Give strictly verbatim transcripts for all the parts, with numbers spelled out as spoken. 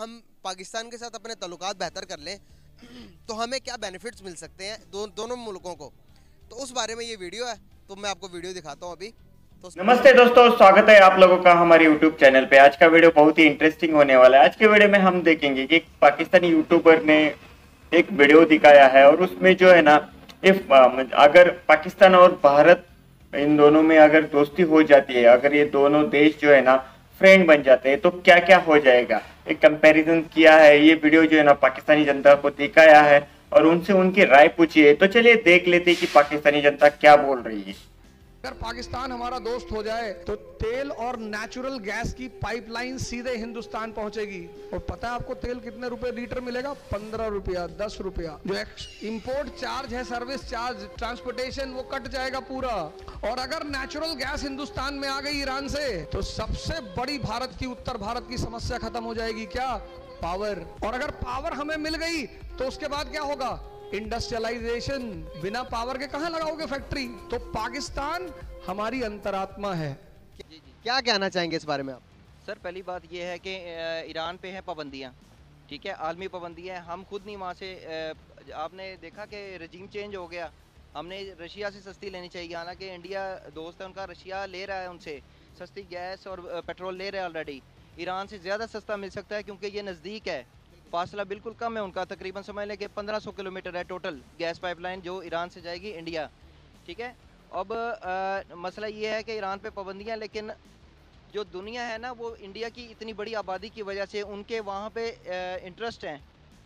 हम पाकिस्तान के साथ अपने ताल्लुकात बेहतर कर लें तो हमें क्या बेनिफिट्स मिल सकते हैं दो, दोनों मुल्कों को, तो उस बारे में ये वीडियो है। तो मैं आपको वीडियो दिखाता हूँ अभी। तो नमस्ते दोस्तों, स्वागत है आप लोगों का हमारे यूट्यूब चैनल पे। आज का वीडियो बहुत ही इंटरेस्टिंग होने वाला है। आज के वीडियो में हम देखेंगे कि पाकिस्तानी यूट्यूबर ने एक वीडियो दिखाया है और उसमें जो है ना, इफ अगर पाकिस्तान और भारत इन दोनों में अगर दोस्ती हो जाती है, अगर ये दोनों देश जो है ना फ्रेंड बन जाते हैं तो क्या क्या हो जाएगा, एक कंपैरिजन किया है। ये वीडियो जो है ना पाकिस्तानी जनता को दिखाया है और उनसे उनकी राय पूछी है। तो चलिए देख लेते हैं कि पाकिस्तानी जनता क्या बोल रही है। अगर पाकिस्तान हमारा दोस्त हो जाए तो तेल और नेचुरल गैस की पाइपलाइन सीधे हिंदुस्तान पहुंचेगी। और पता है आपको तेल कितने रुपए लीटर मिलेगा? पंद्रह रुपया, दस रुपया। जो इंपोर्ट चार्ज है, सर्विस चार्ज, ट्रांसपोर्टेशन, वो कट जाएगा पूरा। और अगर नेचुरल गैस हिंदुस्तान में आ गई ईरान से तो सबसे बड़ी भारत की, उत्तर भारत की समस्या खत्म हो जाएगी। क्या? पावर। और अगर पावर हमें मिल गई तो उसके बाद क्या होगा? इंडस्ट्रियलाइजेशन। बिना पावर के कहां लगाओगे फैक्ट्री? तो पाकिस्तान हमारी अंतरात्मा है। क्या कहना चाहेंगे इस बारे में आप? सर, पहली बात यह है कि ईरान पे हैं पाबंदियां, ठीक है, आलमी पाबंदियां। हम खुद नहीं वहाँ से, आपने देखा कि रजीम चेंज हो गया, हमने रशिया से सस्ती लेनी चाहिए, हालांकि इंडिया दोस्त है उनका, रशिया ले रहा है उनसे सस्ती गैस और पेट्रोल ले रहा है ऑलरेडी। ईरान से ज़्यादा सस्ता मिल सकता है क्योंकि ये नज़दीक है, फासला बिल्कुल कम है उनका, तकरीबन समझ लें कि पंद्रह सौ किलोमीटर है टोटल गैस पाइपलाइन जो ईरान से जाएगी इंडिया, ठीक है। अब आ, मसला ये है कि ईरान पे पाबंदियाँ, लेकिन जो दुनिया है ना वो इंडिया की इतनी बड़ी आबादी की वजह से उनके वहाँ पे इंटरेस्ट हैं,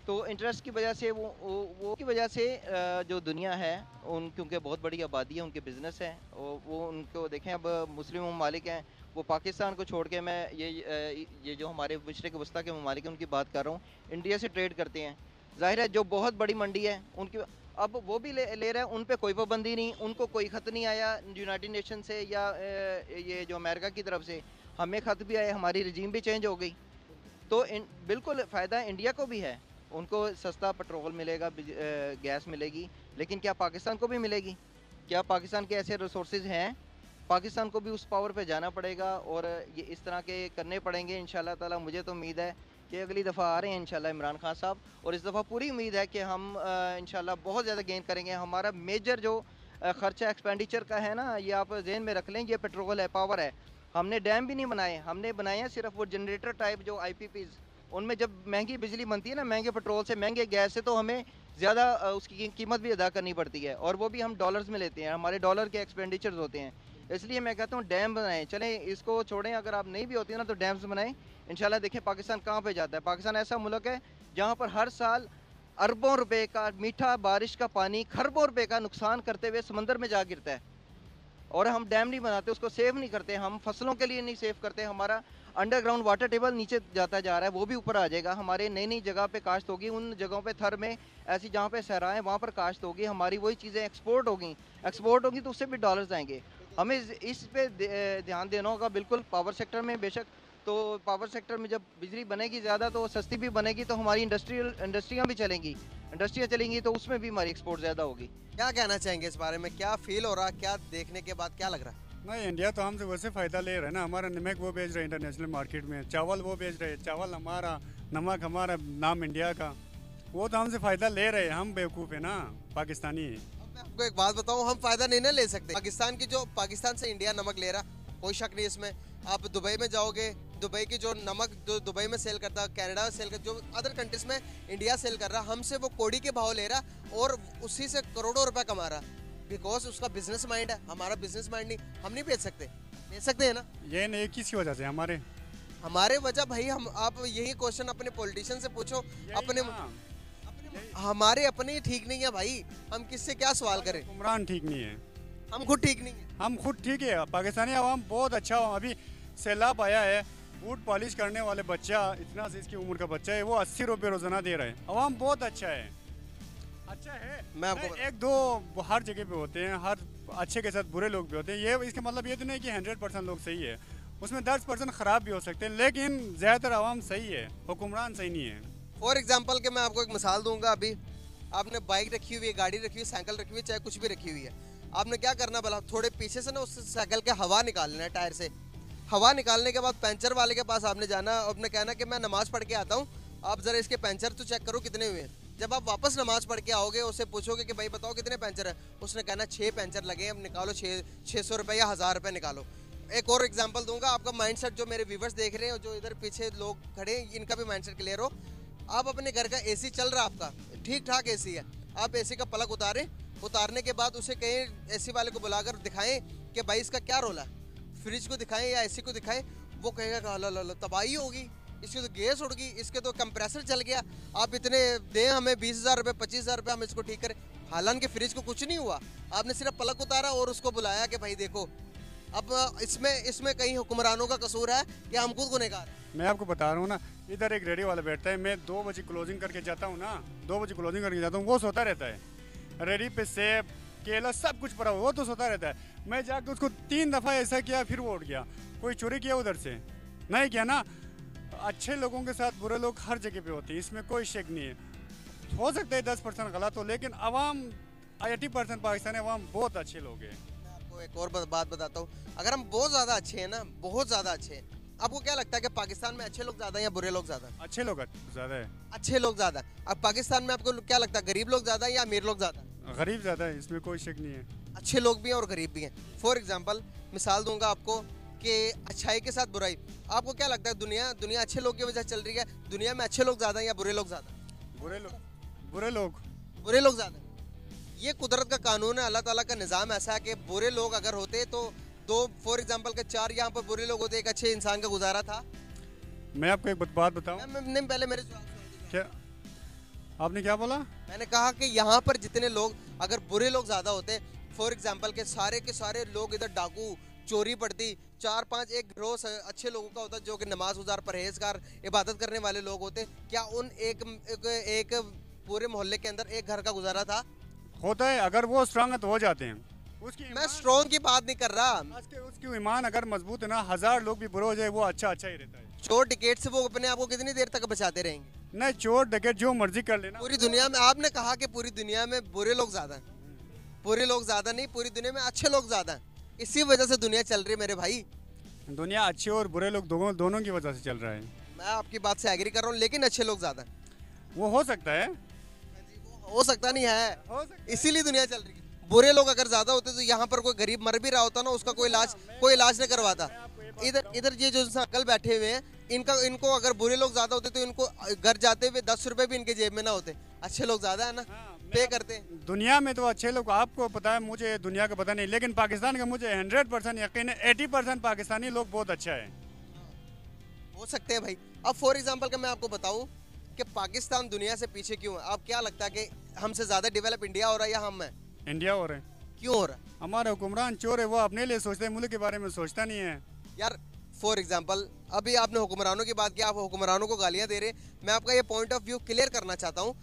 तो इंटरेस्ट की वजह से वो वो, वो की वजह से आ, जो दुनिया है उन, क्योंकि बहुत बड़ी आबादी है, उनके बिजनेस हैं वो, उनको देखें। अब मुस्लिम ममालिक हैं, वो पाकिस्तान को छोड़ के, मैं ये ये जो हमारे मशरक़ वस्ता के ममालिक हैं उनकी बात कर रहा हूँ, इंडिया से ट्रेड करते हैं। ज़ाहिर है जो बहुत बड़ी मंडी है उनकी, अब वो भी ले ले रहे हैं, उन पे कोई पाबंदी नहीं, उनको कोई ख़त नहीं आया यूनाइटेड नेशन से या ये जो अमेरिका की तरफ से। हमें ख़त भी आए, हमारी रजीम भी चेंज हो गई, तो इन, बिल्कुल फ़ायदा इंडिया को भी है, उनको सस्ता पेट्रोल मिलेगा, गैस मिलेगी। लेकिन क्या पाकिस्तान को भी मिलेगी? क्या पाकिस्तान के ऐसे रिसोर्सेज हैं? पाकिस्तान को भी उस पावर पे जाना पड़ेगा और ये इस तरह के करने पड़ेंगे इंशाल्लाह ताला। मुझे तो उम्मीद है कि अगली दफ़ा आ रहे हैं इंशाल्लाह इमरान खान साहब, और इस दफ़ा पूरी उम्मीद है कि हम इंशाल्लाह बहुत ज़्यादा गेन करेंगे। हमारा मेजर जो ख़र्चा एक्सपेंडिचर का है ना, ये आप जहन में रख लें, ये पेट्रोल है, पावर है। हमने डैम भी नहीं बनाए, हमने बनाए हैं सिर्फ वो जनरेटर टाइप जो आई पी पीज़, उनमें जब महंगी बिजली बनती है ना, महंगे पेट्रोल से, महंगे गैस से, तो हमें ज़्यादा उसकी कीमत भी अदा करनी पड़ती है, और वो भी हम डॉलर्स में लेते हैं, हमारे डॉलर के एक्सपेंडिचर्स होते हैं। इसलिए मैं कहता हूँ डैम बनाएं, चलें इसको छोड़ें, अगर आप नहीं भी होती ना तो डैम्स बनाएं, इंशाल्लाह देखें पाकिस्तान कहाँ पे जाता है। पाकिस्तान ऐसा मुल्क है जहाँ पर हर साल अरबों रुपए का मीठा बारिश का पानी, खरबों रुपए का नुकसान करते हुए समंदर में जा गिरता है, और हम डैम नहीं बनाते, उसको सेव नहीं करते, हम फसलों के लिए नहीं सेव करते। हमारा अंडरग्राउंड वाटर टेबल नीचे जाता जा रहा है, वो भी ऊपर आ जाएगा। हमारे नई नई जगह पे काश्त होगी, उन जगहों पे थर में ऐसी जहाँ पे सहराएँ, वहाँ पर काश्त होगी, हमारी वही चीज़ें एक्सपोर्ट होगी, एक्सपोर्ट होगी तो उससे भी डॉलर्स आएंगे। हमें इस पे ध्यान देना होगा बिल्कुल। पावर सेक्टर में बेशक, तो पावर सेक्टर में जब बिजली बनेगी ज़्यादा तो सस्ती भी बनेगी, तो हमारी इंडस्ट्रियल इंडस्ट्रियाँ भी चलेंगी, इंडस्ट्रियाँ चलेंगी तो उसमें भी हमारी एक्सपोर्ट ज़्यादा होगी। क्या कहना चाहेंगे इस बारे में? क्या फील हो रहा, क्या देखने के बाद क्या लग रहा है? नहीं, इंडिया तो हमसे वैसे फ़ायदा ले रहा है ना, हमारा नमक वो बेच रहे हैं इंटरनेशनल मार्केट में, चावल वो बेच रहे हैं, चावल हमारा, नमक हमारा, नाम इंडिया का, वो तो हमसे फ़ायदा ले रहे हैं। हम बेवकूफ़ हैं ना, पाकिस्तानी है। अब मैं आपको एक बात बताऊँ, हम फ़ायदा नहीं ना ले सकते पाकिस्तान की, जो पाकिस्तान से इंडिया नमक ले रहा, कोई शक नहीं इसमें। आप दुबई में जाओगे, दुबई की जो नमक जो दुबई में सेल करता, कनाडा में सेल कर, जो अदर कंट्रीज़ में इंडिया सेल कर रहा, हमसे वो कोड़ी के भाव ले रहा और उसी से करोड़ों रुपये कमा रहा, बिकॉज उसका बिजनेस माइंड है। हमारा बिजनेस माइंड नहीं, हम नहीं बेच सकते, बेच सकते हैं ना। ये नहीं किसी वजह से हमारे हमारे वजह भाई, हम आप यही क्वेश्चन अपने पॉलिटिशियन से पूछो, अपने, अपने हमारे अपने ठीक नहीं है भाई, हम किससे क्या सवाल करें? इमरान ठीक नहीं है, हम खुद ठीक नहीं है, हम खुद ठीक है। पाकिस्तानी आवाम बहुत अच्छा हो, अभी सैलाब आया है, बूट पॉलिश करने वाले बच्चा, इतना से इसकी उम्र का बच्चा है, वो अस्सी रुपये रोजाना दे रहा है। आवाम बहुत अच्छा है, अच्छा है। मैं आपको एक दो हर जगह पे होते हैं, हर अच्छे के साथ बुरे लोग भी होते हैं, ये इसका मतलब ये तो नहीं कि हंड्रेड परसेंट लोग सही है, उसमें दस परसेंट ख़राब भी हो सकते हैं, लेकिन ज़्यादातर आवाम सही है, हुक्मरान सही नहीं है। फॉर एग्जांपल के मैं आपको एक मिसाल दूंगा, अभी आपने बाइक रखी हुई है, गाड़ी रखी हुई, साइकिल रखी हुई, चाहे कुछ भी रखी हुई है, आपने क्या करना भला, थोड़े पीछे से ना उस साइकिल के हवा निकाल लेना है, टायर से हवा निकालने के बाद पंचर वाले के पास आपने जाना, आपने कहना कि मैं नमाज़ पढ़ के आता हूँ, आप ज़रा इसके पंचर तो चेक करो कितने हुए हैं। जब आप वापस नमाज पढ़ के आओगे उससे पूछोगे कि भाई बताओ कितने पंचर है, उसने कहना छः पंचर लगे, अब निकालो छः छः सौ रुपये या हज़ार रुपये निकालो। एक और एग्जांपल दूंगा, आपका माइंडसेट जो मेरे व्यूवर्स देख रहे हैं और जो इधर पीछे लोग खड़े हैं इनका भी माइंडसेट क्लियर हो। आप अपने घर का एसी चल रहा है, आपका ठीक ठाक एसी है, आप एसी का प्लग उतारें, उतारने के बाद उसे कहीं एसी वाले को बुलाकर दिखाएं कि भाई इसका क्या रोल है, फ्रिज को दिखाएं या एसी को दिखाएं, वो कहेगा ला ला ला तबाही होगी, इसकी तो गैस उड़ गई, इसके तो कंप्रेसर चल गया, आप इतने दें हमें बीस हज़ार रुपये पच्चीस हज़ार रुपये हम इसको ठीक करें। हालांकि फ्रिज को कुछ नहीं हुआ, आपने सिर्फ प्लग उतारा और उसको बुलाया कि भाई देखो। अब इसमें इसमें कई हुक्मरानों का कसूर है या हम खुद गुनहगार हैं। मैं आपको बता रहा हूँ ना, इधर एक रेडियो वाला बैठता है, मैं दो बजे क्लोजिंग करके जाता हूँ ना, दो बजे क्लोजिंग करके जाता हूँ, वो सोता रहता है, रेडी पे सेब केला सब कुछ पड़ा हुआ, वो तो सोता रहता है। मैं जाकर उसको तीन दफ़ा ऐसा किया फिर वो उठ गया। कोई चोरी किया उधर से नहीं किया ना, अच्छे लोगों के साथ बुरे लोग हर जगह पर होते हैं, इसमें कोई शक नहीं है। हो सकता है दस परसेंट गलत हो, लेकिन अवाम एटी परसेंट पाकिस्तानी अवाम बहुत अच्छे लोग हैं। एक और बात बताता हूँ, अगर हम बहुत ज़्यादा अच्छे हैं ना, बहुत ज़्यादा अच्छे हैं, आपको क्या लगता है कि पाकिस्तान में अच्छे लोग ज़्यादा हैं या बुरे लोग ज़्यादा हैं? अच्छे लोग ज़्यादा हैं। अच्छे लोग ज़्यादा हैं। अब पाकिस्तान में आपको क्या लगता है, गरीब लोग ज़्यादा हैं या अमीर लोग ज़्यादा हैं? गरीब ज़्यादा है, इसमें कोई शक नहीं है। अच्छे लोग भी हैं और गरीब भी हैं। फॉर एग्जाम्पल मिसाल दूंगा आपको कि अच्छाई के साथ बुराई। आपको क्या लगता है दुनिया दुनिया अच्छे लोग की वजह से चल रही है, दुनिया में अच्छे लोग ज़्यादा हैं या बुरे लोग ज़्यादा? बुरे लोग बुरे लोग बुरे लोग ज़्यादा। ये कुदरत का कानून है, अल्लाह ताला का निज़ाम ऐसा है कि बुरे लोग अगर होते तो दो फॉर एग्जांपल के चार यहाँ पर बुरे लोग होते, एक अच्छे इंसान का गुजारा था। मैं आपको एक बात बताऊँ, पहले मेरे क्या आपने क्या बोला? मैंने कहा कि यहाँ पर जितने लोग अगर बुरे लोग ज़्यादा होते, फॉर एग्जांपल के सारे के सारे लोग इधर डाकू चोरी पड़ती, चार पाँच एक ग्रोह अच्छे लोगों का होता जो कि नमाज गुजार परहेजगार इबादत करने वाले लोग होते, क्या उन एक पूरे मोहल्ले के अंदर एक घर का गुजारा था? होता है, अगर वो स्ट्रांग है तो हो जाते हैं। उसकी मैं स्ट्रांग की बात नहीं कर रहा, उसकी ईमान अगर मजबूत है ना, हजार लोग भी बुरे हो जाए वो अच्छा अच्छा ही रहता है। चोर डकैत से वो अपने आप को कितनी देर तक बचाते रहेंगे? नहीं, चोर डकैत जो मर्जी कर लेना। पूरी दुनिया में आपने कहा कि पूरी दुनिया में बुरे लोग ज्यादा हैं, बुरे लोग ज्यादा नहीं, पूरी दुनिया में अच्छे लोग ज्यादा हैं, इसी वजह से दुनिया चल रही है मेरे भाई। दुनिया अच्छे और बुरे लोग दोनों की वजह से चल रहा है। मैं आपकी बात से एग्री कर रहा हूँ, लेकिन अच्छे लोग ज्यादा है। वो हो सकता है, हो सकता नहीं है, इसीलिए दुनिया चल रही है। बुरे लोग अगर ज्यादा होते तो यहाँ पर कोई गरीब मर भी रहा होता ना, उसका कोई इलाज कोई इलाज नहीं करवाता। इधर इधर ये जो अंकल बैठे हुए हैं, इनका इनको अगर बुरे लोग ज्यादा होते तो इनको घर जाते हुए दस रुपए भी इनके जेब में ना होते। अच्छे लोग ज्यादा है ना, पे करते हैं। दुनिया में तो अच्छे लोग, आपको पता है, मुझे दुनिया का पता नहीं, लेकिन पाकिस्तान का मुझे हंड्रेड परसेंट यकीन है, एटी परसेंट पाकिस्तानी लोग बहुत अच्छा है। हो सकते हैं भाई। अब फॉर एग्जाम्पल का मैं आपको बताऊँ कि पाकिस्तान दुनिया से पीछे क्यों है? आप क्या लगता है कि हमसे ज्यादा डेवलप इंडिया हो रहा है या हम है? इंडिया हो रहे हैं। क्यों हो रहा है? हमारे हुक्मरान चोर है, वो अपने लिए सोचते हैं, मुल्क के बारे में सोचता नहीं है। यार फॉर एग्जांपल अभी आपने हुक्मरानों की बात की, आप हुक्मरानों को गालियाँ दे रहे हैं। मैं आपका ये पॉइंट ऑफ व्यू क्लियर करना चाहता हूँ।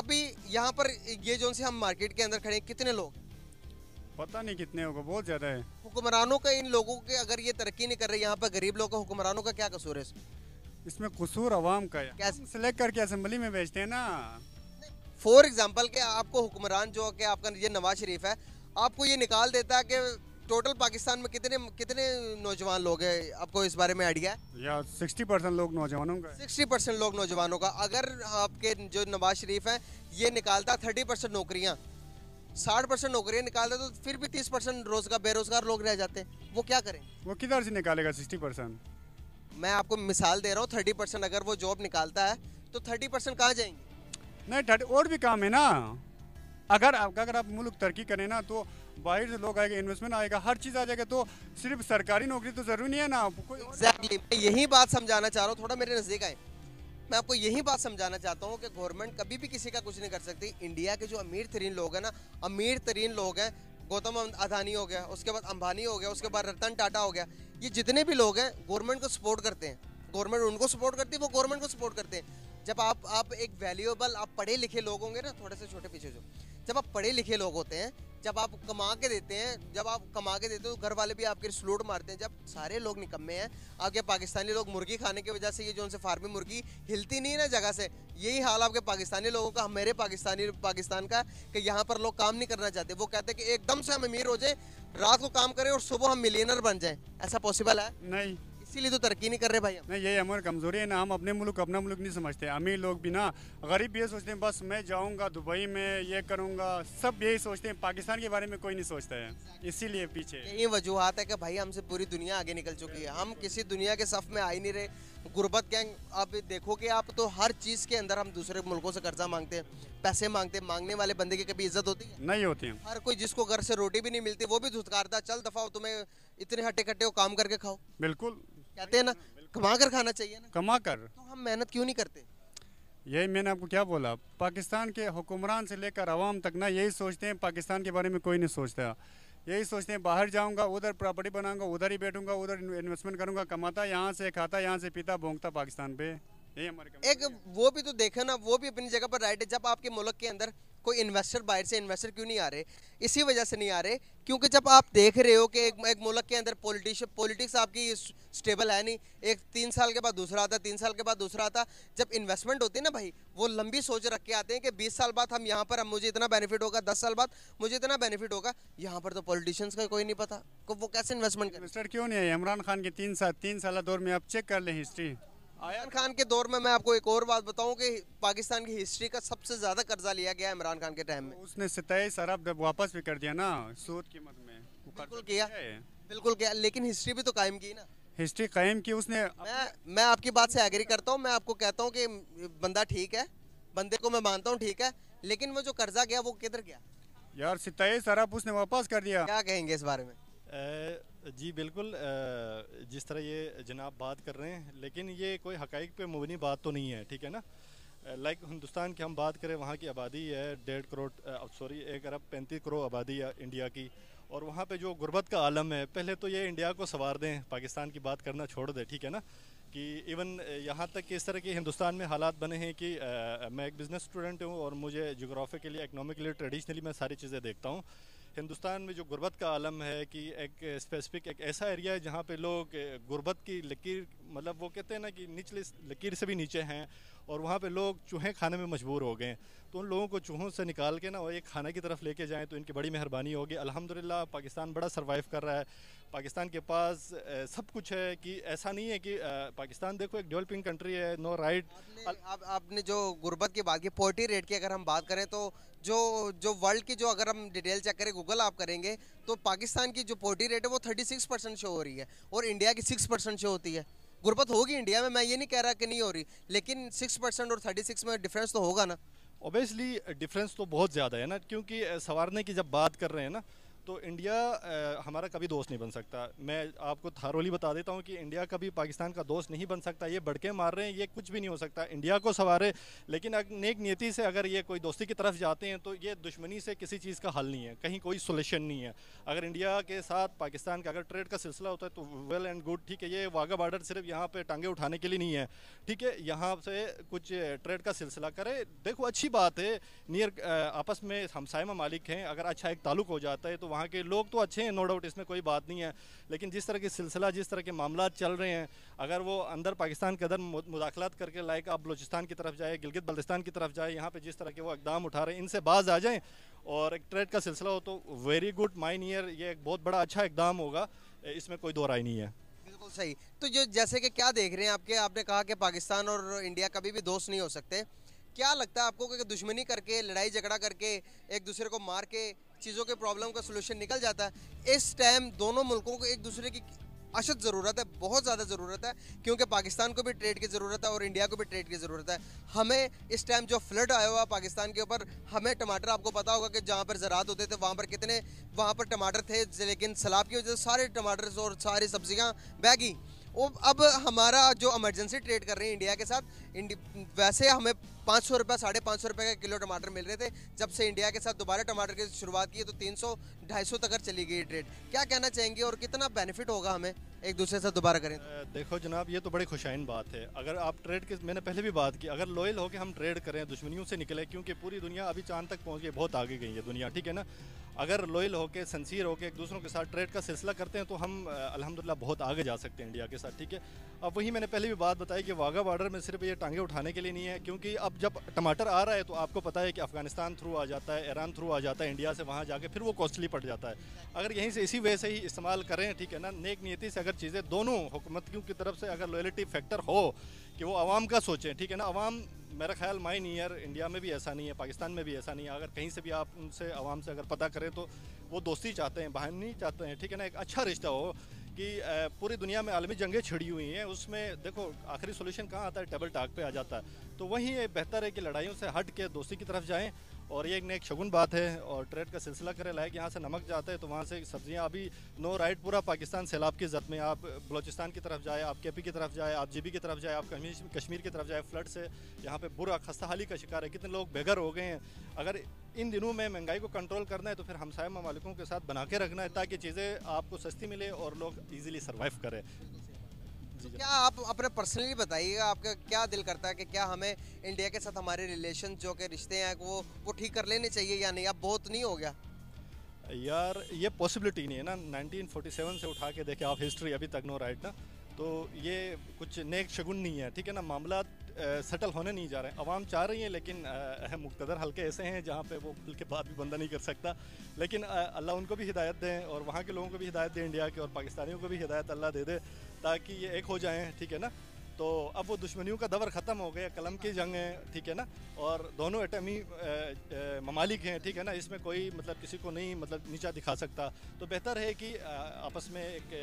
अभी यहाँ पर ये जो हम मार्केट के अंदर खड़े हैं, कितने लोग? पता नहीं कितने होगा, बहुत ज्यादा है। हुक्मरानों का, इन लोगों के अगर ये तरक्की नहीं कर रहे यहाँ पर, गरीब लोग का हुक्मरानों का क्या कसूर है? इसमें कसूर अवाम का है, सेलेक्ट करके असेंबली में भेजते हैं ना। फॉर एग्जाम्पल के आपको हुक्मरान जो कि आपका ये नवाज शरीफ है, आपको ये निकाल देता है कि टोटल पाकिस्तान में कितने कितने नौजवान लोग हैं, आपको इस बारे में आइडिया है? या सिक्सटी परसेंट लोग नौजवानों का, सिक्सटी परसेंट लोग नौजवानों का। अगर आपके जो नवाज शरीफ है ये निकालता थर्टी परसेंट नौकरियाँ, साठ परसेंट नौकरियाँ निकालता, तो फिर भी तीस परसेंट रोजगार बेरोजगार लोग रह जाते। वो क्या करें? वो किधर से निकालेगा सिक्सटी परसेंट? मैं आपको मिसाल दे रहा हूँ, थर्टी परसेंट अगर वो जॉब निकालता है तो थर्टी परसेंट कहाँ जाएंगे? नहीं, थर्टी और भी काम है ना। अगर अगर आप मुल्क तरक्की करें ना तो बाहर से लोग आएगा, इन्वेस्टमेंट आएगा, हर चीज़ आ जाएगा, तो सिर्फ सरकारी नौकरी तो जरूरी नहीं है ना। आपको एग्जैक्टली मैं यही बात समझाना चाह रहा हूँ, थोड़ा मेरे नज़दीक आए। मैं आपको यही बात समझाना चाहता हूँ कि गवर्नमेंट कभी भी किसी का कुछ नहीं कर सकती। इंडिया के जो अमीर तरीन लोग हैं ना, अमीर तरीन लोग हैं, गौतम अडानी हो गया, उसके बाद अंबानी हो गया, उसके बाद रतन टाटा हो गया, ये जितने भी लोग हैं गवर्नमेंट को सपोर्ट करते हैं, गवर्नमेंट उनको सपोर्ट करती है, वो गवर्नमेंट को सपोर्ट करते हैं। जब आप आप एक वैल्यूएबल, आप पढ़े लिखे लोग होंगे ना, थोड़े से छोटे पीछे जो, जब आप पढ़े लिखे लोग होते हैं, जब आप कमा के देते हैं, जब आप कमा के देते हो तो घर वाले भी आपके सलूट मारते हैं। जब सारे लोग निकम्मे हैं, आपके पाकिस्तानी लोग मुर्गी खाने की वजह से, ये जो उनसे फार्मी मुर्गी हिलती नहीं है ना जगह से, यही हाल आपके पाकिस्तानी लोगों का, हमारे पाकिस्तानी पाकिस्तान का, कि यहाँ पर लोग काम नहीं करना चाहते। वो कहते हैं कि एकदम से हम अमीर हो जाए, रात को काम करें और सुबह हम मिलियनर बन जाएँ। ऐसा पॉसिबल है नहीं। इसीलिए तो तरक्की नहीं कर रहे भाई। नहीं, यही हमारी कमजोरी है ना, हम अपने मुल्क अपना मुल्क नहीं समझते। अमीर लोग भी ना, गरीब ये सोचते हैं बस मैं जाऊँगा दुबई में ये करूँगा, सब यही सोचते हैं, पाकिस्तान के बारे में कोई नहीं सोचता है, इसीलिए पीछे। यही वजूहत है कि भाई हमसे पूरी दुनिया आगे निकल चुकी है, हम किसी दुनिया के सफ में आ ही नहीं रहे। गुर्बत गैंग आप देखोगे आप तो हर चीज़ के अंदर हम दूसरे मुल्कों से कर्जा मांगते हैं, पैसे मांगते हैं, मांगने वाले बंदे की कभी इज्जत होती है? नहीं होती है। हर कोई जिसको घर से रोटी भी नहीं मिलती वो भी धुतकारता, चल दफा तुम्हें इतने हट्टे कट्टे हो काम करके खाओ। बिल्कुल कहते हैं ना, कमा कर खाना चाहिए ना, कमा कर। तो हम मेहनत क्यों नहीं करते? यही मैंने आपको क्या बोला, पाकिस्तान के हुक्मरान से लेकर आवाम तक ना यही सोचते हैं, पाकिस्तान के बारे में कोई नहीं सोचता। यही सोचते हैं बाहर जाऊंगा, उधर प्रॉपर्टी बनाऊंगा, उधर ही बैठूंगा, उधर इन्वेस्टमेंट करूंगा, कमाता यहाँ से, खाता यहाँ से, पीता भोंगता पाकिस्तान पे। यही हमारे एक वो भी तो देखे ना, वो भी अपनी जगह पर राइट है। जब आपके मुल्क के अंदर कोई इन्वेस्टर, बाहर से इन्वेस्टर क्यों नहीं आ रहे? इसी वजह से नहीं आ रहे क्योंकि जब आप देख रहे हो कि एक, एक मुल्क के अंदर पॉलिटिक्स पॉलिटिक्स आपकी स्टेबल है नहीं, एक तीन साल के बाद दूसरा आता, तीन साल के बाद दूसरा आता। जब इन्वेस्टमेंट होती है ना भाई, वो लंबी सोच रख के आते हैं कि बीस साल बाद हम यहाँ पर हम मुझे इतना बेनिफिट होगा, दस साल बाद मुझे इतना बेनिफिट होगा। यहाँ पर तो पॉलिटिशियंस का कोई नहीं पता वो कैसे इन्वेस्टमेंट करें। इन्वेस्टर क्यों नहीं है? इमरान खान के तीन साल तीन साल दौर में आप चेक कर लें हिस्ट्री। इमरान खान के दौर में मैं आपको एक और बात बताऊं कि पाकिस्तान की हिस्ट्री का सबसे ज्यादा कर्जा लिया गया इमरान खान के टाइम में। उसने सत्ताईस अरब वापस भी कर दिया ना, सूद की मद में। बिल्कुल किया, बिल्कुल किया, लेकिन हिस्ट्री भी तो कायम की ना, हिस्ट्री कायम की उसने। मैं मैं आपकी बात से एग्री करता हूँ, मैं आपको कहता हूँ कि बंदा ठीक है, बंदे को मैं मानता हूँ ठीक है, लेकिन वो जो कर्जा गया वो किधर गया यार? सत्ताईस अरब उसने वापस कर दिया। क्या कहेंगे इस बारे में? जी बिल्कुल, जिस तरह ये जनाब बात कर रहे हैं, लेकिन ये कोई हकाइक पे मुबनी बात तो नहीं है, ठीक है ना। लाइक हिंदुस्तान की हम बात करें, वहाँ की आबादी है डेढ़ करोड़ सॉरी एक अरब पैंतीस करोड़ आबादी है इंडिया की, और वहाँ पे जो गुर्बत का आलम है, पहले तो ये इंडिया को संवार दें, पाकिस्तान की बात करना छोड़ दें, ठीक है ना। कि इवन यहाँ तक कि इस तरह के हिंदुस्तान में हालात बने हैं कि आ, मैं एक बिज़नेस स्टूडेंट हूँ और मुझे जोग्राफिकली, इकनॉमिकली, ट्रेडिशनली मैं सारी चीज़ें देखता हूँ। हिंदुस्तान में जो गुर्बत का आलम है कि एक स्पेसिफिक एक ऐसा एरिया है जहाँ पे लोग गुर्बत की लकीर, मतलब वो कहते हैं ना कि निचले लकीर से भी नीचे हैं, और वहाँ पे लोग चूहे खाने में मजबूर हो गए। तो उन लोगों को चूहों से निकाल के ना और एक खाना की तरफ लेके जाएं तो इनकी बड़ी मेहरबानी होगी। अल्हम्दुलिल्लाह पाकिस्तान बड़ा सर्वाइव कर रहा है, पाकिस्तान के पास सब कुछ है। कि ऐसा नहीं है कि पाकिस्तान, देखो एक डेवलपिंग कंट्री है, नो राइट। आप, आपने जो गुर्बत की बात की, पॉवर्टी रेट की अगर हम बात करें तो जो जो वर्ल्ड की जो अगर हम डिटेल चेक करें, गूगल आप करेंगे तो पाकिस्तान की जो पॉवर्टी रेट है वो थर्टी सिक्स परसेंट शो हो रही है और इंडिया की सिक्स परसेंट शो होती है। गुर्बत होगी इंडिया में, मैं ये नहीं कह रहा कि नहीं हो रही, लेकिन सिक्स परसेंट और थर्टी सिक्स में डिफरेंस तो होगा ना। ऑब्वियसली डिफरेंस तो बहुत ज़्यादा है ना, क्योंकि संवारने की जब बात कर रहे हैं ना, तो इंडिया आ, हमारा कभी दोस्त नहीं बन सकता। मैं आपको थारोली बता देता हूँ कि इंडिया कभी पाकिस्तान का दोस्त नहीं बन सकता। ये बड़के मार रहे हैं, ये कुछ भी नहीं हो सकता। इंडिया को सवारे, लेकिन नेक नीति से अगर ये कोई दोस्ती की तरफ जाते हैं तो ये दुश्मनी से किसी चीज़ का हल नहीं है, कहीं कोई सोल्यूशन नहीं है। अगर इंडिया के साथ पाकिस्तान का अगर ट्रेड का सिलसिला होता है तो वेल एंड गुड, ठीक है। ये वाघा बॉर्डर सिर्फ यहाँ पर टांगे उठाने के लिए नहीं है, ठीक है, यहाँ से कुछ ट्रेड का सिलसिला करे। देखो अच्छी बात है, नियर आपस में हमसाय ममालिक हैं, अगर अच्छा एक ताल्लुक हो जाता है तो वहाँ के लोग तो अच्छे हैं, नो डाउट, इसमें कोई बात नहीं है। लेकिन जिस तरह के सिलसिला, जिस तरह के मामला चल रहे हैं, अगर वो अंदर पाकिस्तान के अंदर मुदाखलत करके लाइक आप बलूचिस्तान की तरफ जाए, गिलगित बल्तिस्तान की तरफ जाए, यहाँ पे जिस तरह के वो इक़दाम उठा रहे हैं, इनसे बाज आ जाएँ और एक ट्रेड का सिलसिला हो तो वेरी गुड माय नियर, ये एक बहुत बड़ा अच्छा इक़दाम होगा, इसमें कोई दो राय नहीं है। बिल्कुल सही। तो जो जैसे कि क्या देख रहे हैं आपके, आपने कहा कि पाकिस्तान और इंडिया कभी भी दोस्त नहीं हो सकते, क्या लगता है आपको कि दुश्मनी करके, लड़ाई झगड़ा करके, एक दूसरे को मार के चीज़ों के प्रॉब्लम का सोल्यूशन निकल जाता है? इस टाइम दोनों मुल्कों को एक दूसरे की अशद ज़रूरत है, बहुत ज़्यादा ज़रूरत है, क्योंकि पाकिस्तान को भी ट्रेड की ज़रूरत है और इंडिया को भी ट्रेड की ज़रूरत है। हमें इस टाइम जो फ्लड आया हुआ पाकिस्तान के ऊपर, हमें टमाटर, आपको पता होगा कि जहाँ पर ज़रात होते थे वहाँ पर कितने वहाँ पर टमाटर थे, लेकिन सैलाब की वजह से सारे टमाटर और सारी सब्जियाँ बह गई। अब हमारा जो इमरजेंसी ट्रेड कर रहे हैं इंडिया के साथ, इंडि... वैसे हमें पाँच सौ रुपये साढ़े पाँच सौ रुपये का किलो टमाटर मिल रहे थे, जब से इंडिया के साथ दोबारा टमाटर की शुरुआत की है तो तीन सौ ढाई सौ तक चली गई ट्रेड। क्या कहना चाहेंगे और कितना बेनिफिट होगा हमें एक दूसरे से दोबारा करें? देखो जनाब, ये तो बड़ी खुशाइन बात है, अगर आप ट्रेड के, मैंने पहले भी बात की, अगर लॉयल होकर हम ट्रेड करें, दुश्मनियों से निकले, क्योंकि पूरी दुनिया अभी चांद तक पहुँच गई, बहुत आगे गई है दुनिया, ठीक है ना। अगर लॉयल होकर, सिंसियर होकर एक दूसरों के साथ ट्रेड का सिलसिला करते हैं तो हम अल्हम्दुलिल्लाह बहुत आगे जा सकते हैं इंडिया के साथ, ठीक है। अब वही मैंने पहले भी बात बताई कि वाघा बॉर्डर में सिर्फ ये टांगे उठाने के लिए नहीं है, क्योंकि अब अब जब टमाटर आ रहा है तो आपको पता है कि अफ़गानिस्तान थ्रू आ जाता है, ईरान थ्रू आ जाता है, इंडिया से वहाँ जाके फिर वो कॉस्टली पड़ जाता है। अगर यहीं से इसी वजह से ही इस्तेमाल करें, ठीक है ना, नेक नीति से अगर चीज़ें दोनों हुकूमतों की तरफ से अगर लॉयल्टी फैक्टर हो कि वो आवाम का सोचें, ठीक है ना। आवाम मेरा ख्याल माई नहीं है, इंडिया में भी ऐसा नहीं है, पाकिस्तान में भी ऐसा नहीं है। अगर कहीं से भी आप उनसे आवाम से अगर पता करें तो वो दोस्ती चाहते हैं, बहनी चाहते हैं, ठीक है ना। एक अच्छा रिश्ता हो कि पूरी दुनिया में आलमी जंगें छिड़ी हुई हैं, उसमें देखो आखिरी सोल्यूशन कहाँ आता है, टेबल टाक पे आ जाता है। तो वहीं ये बेहतर है कि लड़ाइयों से हट के दोस्ती की तरफ जाएं और ये एक नेक शगुन बात है और ट्रेड का सिलसिला करें। लाइक यहाँ से नमक जाता है तो वहाँ से सब्जियाँ, अभी नो राइट पूरा पाकिस्तान सैलाब की जद में, आप बलूचिस्तान की तरफ जाए, आप के पी की तरफ जाए, आप जी बी की तरफ जाए, आप कश्मीर की तरफ जाए, फ्लड से यहाँ पर बुरा खस्ता हाली का शिकार है, कितने लोग बेघर हो गए हैं। अगर इन दिनों में महंगाई को कंट्रोल करना है तो फिर हमसाय ममालिकों के साथ बना के रखना है ताकि चीज़ें आपको सस्ती मिले और लोग ईजिली सर्वाइव करें। क्या आप अपने पर्सनली बताइएगा, आपका क्या दिल करता है कि क्या हमें इंडिया के साथ हमारे रिलेशन जो के रिश्ते हैं वो वो ठीक कर लेने चाहिए या नहीं? आप बहुत नहीं हो गया यार, ये पॉसिबिलिटी नहीं है ना। नाइनटीन फोर्टी सेवन से उठा के देखे आप हिस्ट्री, अभी तक नो राइट ना, तो ये कुछ नेक शगुन नहीं है, ठीक है ना। मामला सेटल होने नहीं जा रहे हैं, आवाम चाह रही हैं, लेकिन मुक्तदर हल्के ऐसे हैं जहाँ पे वो दिल के बाद भी बंदा नहीं कर सकता। लेकिन अल्लाह उनको भी हिदायत दें और वहाँ के लोगों को भी हिदायत दें, इंडिया के और पाकिस्तानियों को भी हिदायत अल्लाह दे दे ताकि ये एक हो जाएँ, ठीक है ना। तो अब वो दुश्मनियों का दौर ख़त्म हो गया, कलम की जंग है, ठीक है ना, और दोनों एटमी ममालिक हैं, ठीक है ना। इसमें कोई मतलब किसी को नहीं मतलब नीचा दिखा सकता, तो बेहतर है कि आपस में एक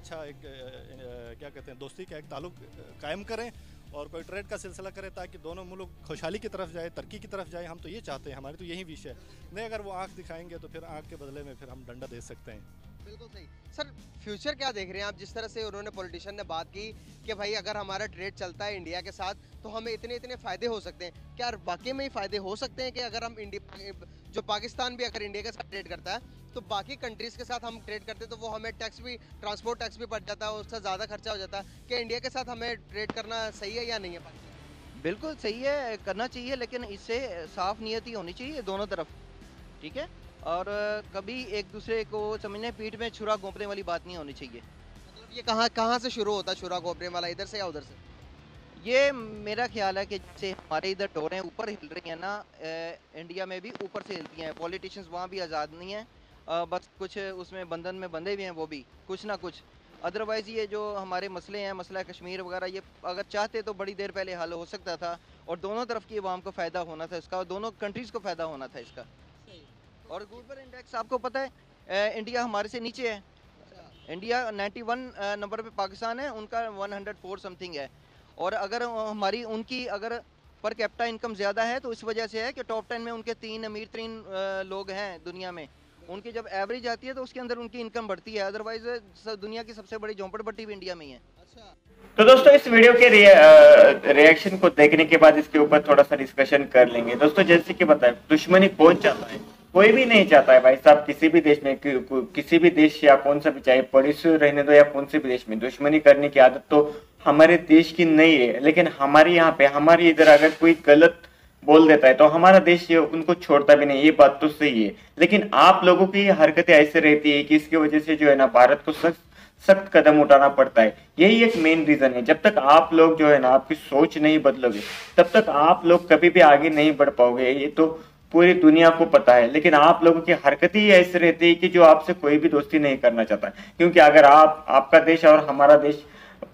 अच्छा एक क्या कहते हैं दोस्ती का एक ताल्लुक कायम करें और कोई ट्रेड का सिलसिला करें ताकि दोनों मुल्क खुशहाली की तरफ जाए, तरक्की की तरफ जाए। हम तो ये चाहते हैं, हमारी तो यही विश है। नहीं अगर वो आँख दिखाएंगे तो फिर आँख के बदले में फिर हम डंडा दे सकते हैं। बिल्कुल सही। सर फ्यूचर क्या देख रहे हैं आप? जिस तरह से उन्होंने पॉलिटिशियन ने बात की कि भाई अगर हमारा ट्रेड चलता है इंडिया के साथ तो हमें इतने इतने फ़ायदे हो सकते हैं, क्या बाकी में ही फ़ायदे हो सकते हैं कि अगर हम इंडिया जो पाकिस्तान भी अगर इंडिया के साथ ट्रेड करता है तो बाकी कंट्रीज़ के साथ हम ट्रेड करते हैं तो वो हमें टैक्स भी, ट्रांसपोर्ट टैक्स भी बढ़ जाता है, उससे ज़्यादा खर्चा हो जाता है, क्या इंडिया के साथ हमें ट्रेड करना सही है या नहीं है? बिल्कुल सही है, करना चाहिए, लेकिन इससे साफ नीयत ही होनी चाहिए दोनों तरफ, ठीक है। और कभी एक दूसरे को समझने पीठ में छुरा घोंपने वाली बात नहीं होनी चाहिए। मतलब ये कहाँ कहाँ से शुरू होता है छुरा घोंपने वाला, इधर से या उधर से? ये मेरा ख्याल है कि जैसे हमारे इधर डोरें ऊपर हिल रही हैं ना, इंडिया में भी ऊपर से हिलती हैं, पॉलिटिशियंस वहाँ भी आज़ाद नहीं हैं, बस कुछ उसमें बंधन में बंधे हुए हैं, वो भी कुछ ना कुछ। अदरवाइज़ ये जो हमारे मसले हैं, मसला कश्मीर वगैरह, ये अगर चाहते तो बड़ी देर पहले हल हो सकता था और दोनों तरफ की आवाम को फ़ायदा होना था इसका और दोनों कंट्रीज़ को फ़ायदा होना था इसका। और गुडविल इंडेक्स आपको पता है इंडिया हमारे से नीचे है, इंडिया इक्यानवे नंबर पे पाकिस्तान है, उनका एक सौ चार समथिंग है। और अगर हमारी उनकी अगर पर कैपिटा इनकम ज़्यादा है तो इस वजह से है कि टॉप टेन में उनके तीन अमीर तीन लोग हैं दुनिया में, उनकी जब एवरेज आती है तो उसके अंदर उनकी इनकम बढ़ती है, अदरवाइज दुनिया की सबसे बड़ी झोंपड़पट्टी भी इंडिया में ही है। तो दोस्तों इस वीडियो के रिए, रिएक्शन को देखने के बाद इसके ऊपर थोड़ा सा डिस्कशन कर लेंगे। दोस्तों जैसे कि बताया दुश्मनी कौन चाहता है, कोई भी नहीं चाहता है भाई साहब, किसी भी देश में किसी भी देश या कौन सा भी, चाहे पड़ोसी रहने दो या कौन से भी देश में, दुश्मनी करने की आदत तो हमारे देश की नहीं है। लेकिन हमारे यहाँ पे हमारे इधर अगर कोई गलत बोल देता है तो हमारा देश उनको छोड़ता भी नहीं, ये बात तो सही है। लेकिन आप लोगों की हरकतें ऐसे रहती है कि इसकी वजह से जो है ना भारत को सख्त सख्त कदम उठाना पड़ता है। यही एक मेन रीजन है। जब तक आप लोग जो है ना आपकी सोच नहीं बदलोगे तब तक आप लोग कभी भी आगे नहीं बढ़ पाओगे, ये तो पूरी दुनिया को पता है। लेकिन आप लोगों की हरकत ही ऐसे रहती है कि जो आपसे कोई भी दोस्ती नहीं करना चाहता, क्योंकि अगर आप आपका देश और हमारा देश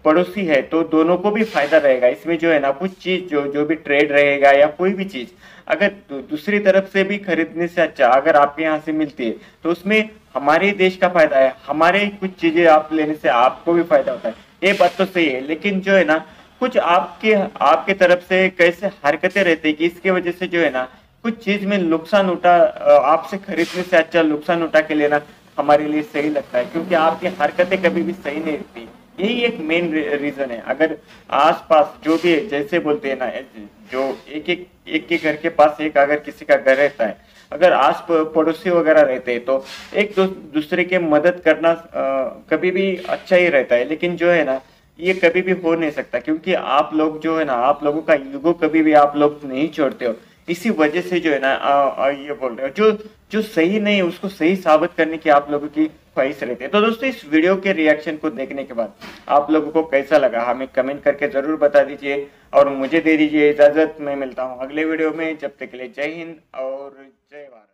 पड़ोसी है तो दोनों को भी फायदा रहेगा। इसमें जो है ना कुछ चीज जो जो भी ट्रेड रहेगा या कोई भी चीज अगर दूसरी तरफ से भी खरीदने से अच्छा अगर आपके यहाँ से मिलती है तो उसमें हमारे देश का फायदा है, हमारे कुछ चीजें आप लेने से आपको भी फायदा होता है, ये बात तो सही है। लेकिन जो है ना कुछ आपके आपके तरफ से कैसे हरकतें रहती है कि इसकी वजह से जो है ना कुछ चीज में नुकसान उठा, आपसे खरीदने से अच्छा नुकसान उठा के लेना हमारे लिए सही लगता है, क्योंकि आपकी हरकतें कभी भी सही नहीं रहती। यही एक मेन रीजन है। अगर आसपास जो भी जैसे बोलते हैं ना, जो एक एक एक के घर के पास एक अगर किसी का घर रहता है, अगर आस पड़ोसी वगैरह रहते हैं तो एक दूसरे के मदद करना आ, कभी भी अच्छा ही रहता है। लेकिन जो है ना ये कभी भी हो नहीं सकता, क्योंकि आप लोग जो है ना आप लोगों का ईगो कभी भी आप लोग नहीं छोड़ते हो, इसी वजह से जो है ना आ, आ, ये बोल रहे हो जो जो सही नहीं है उसको सही साबित करने की आप लोगों की ख्वाहिश रहती है। तो दोस्तों इस वीडियो के रिएक्शन को देखने के बाद आप लोगों को कैसा लगा हमें कमेंट करके जरूर बता दीजिए। और मुझे दे दीजिए इजाज़त, मैं मिलता हूँ अगले वीडियो में। जब तक के लिए जय हिंद और जय भारत।